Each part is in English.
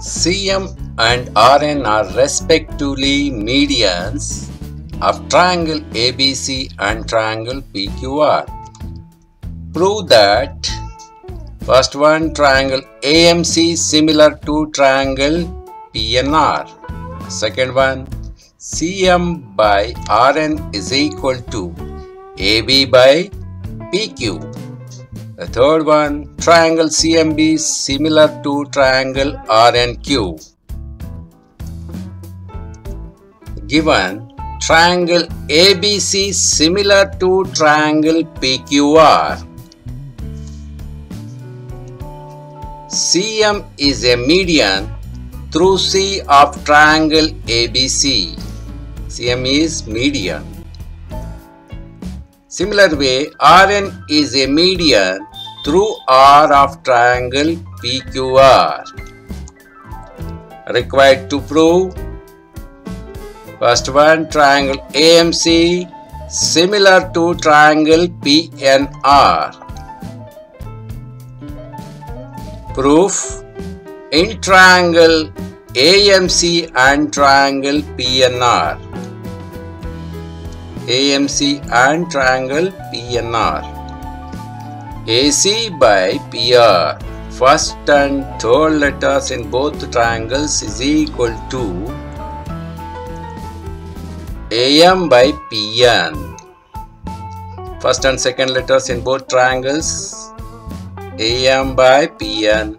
CM and RN are respectively medians of triangle ABC and triangle PQR. Prove that first one, triangle AMC similar to triangle PNR. Second one, CM by RN is equal to AB by PQ. The third one, triangle CMB similar to triangle RNQ. Given triangle ABC similar to triangle PQR. CM is a median through C of triangle ABC. CM is median. Similar way, RN is a median through R of triangle PQR. Required to prove. First one, triangle AMC similar to triangle PNR. Proof. In triangle AMC and triangle PNR. AMC and triangle PNR. AC by PR. First and third letters in both triangles is equal to AM by PN. First and second letters in both triangles AM by PN,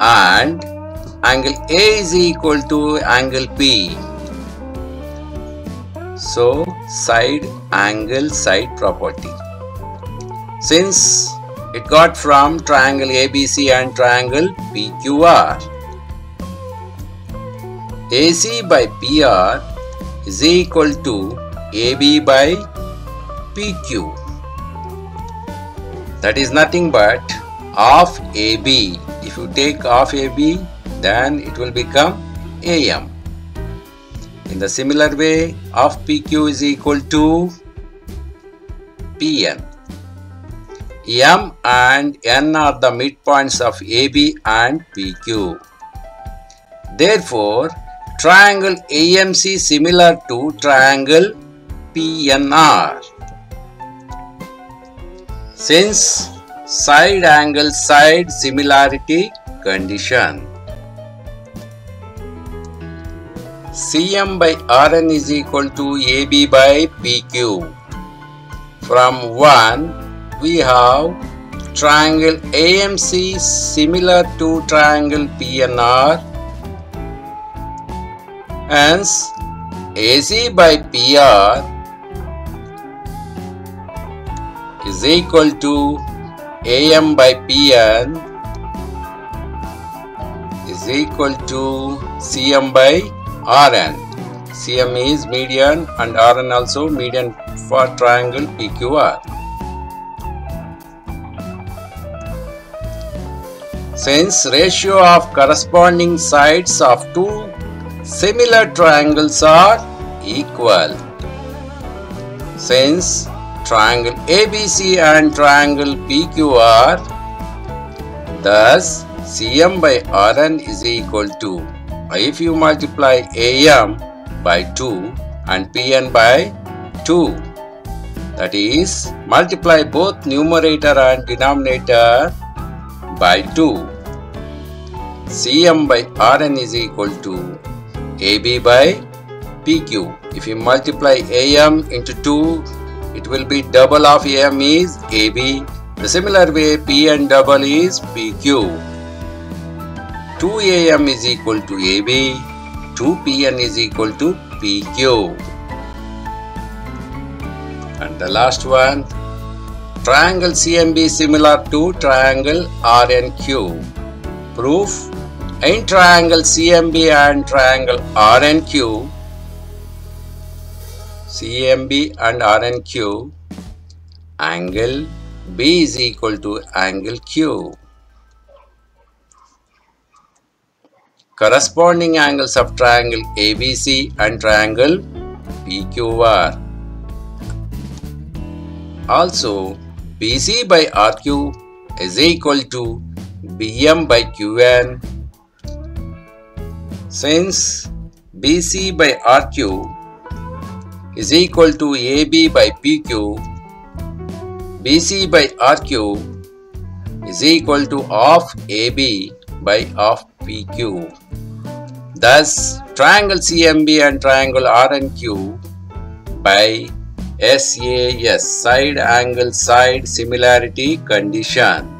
and angle A is equal to angle P. So side angle side property. Since it got from triangle ABC and triangle PQR, AC by PR is equal to AB by PQ. That is nothing but half AB. If you take half AB, then it will become AM. In the similar way, half PQ is equal to PN. M and N are the midpoints of AB and PQ. Therefore, triangle AMC similar to triangle PNR. Since side angle side similarity condition, CM by RN is equal to AB by PQ. From 1 we have triangle AMC similar to triangle PNR. Hence AC by PR is equal to AM by PN is equal to CM by RN. CM is median and RN also median for triangle PQR. Since ratio of corresponding sides of two similar triangles are equal. Since triangle ABC and triangle PQR, thus CM by RN is equal to, if you multiply AM by 2 and PN by 2, that is multiply both numerator and denominator by 2, CM by RN is equal to AB by PQ. If you multiply AM into 2, it will be double of AM is AB. The similar way, P and double is PQ. 2 AM is equal to AB. 2 PN is equal to PQ. And the last one, triangle CMB similar to triangle RNQ. Proof. In triangle CMB and triangle RNQ, CMB and RNQ, angle B is equal to angle Q. Corresponding angles of triangle ABC and triangle PQR. Also, BC by RQ is equal to BM by QN Since BC by RQ is equal to AB by PQ, BC by RQ is equal to half AB by half PQ. Thus, triangle CMB and triangle RNQ by SAS, side angle side similarity condition.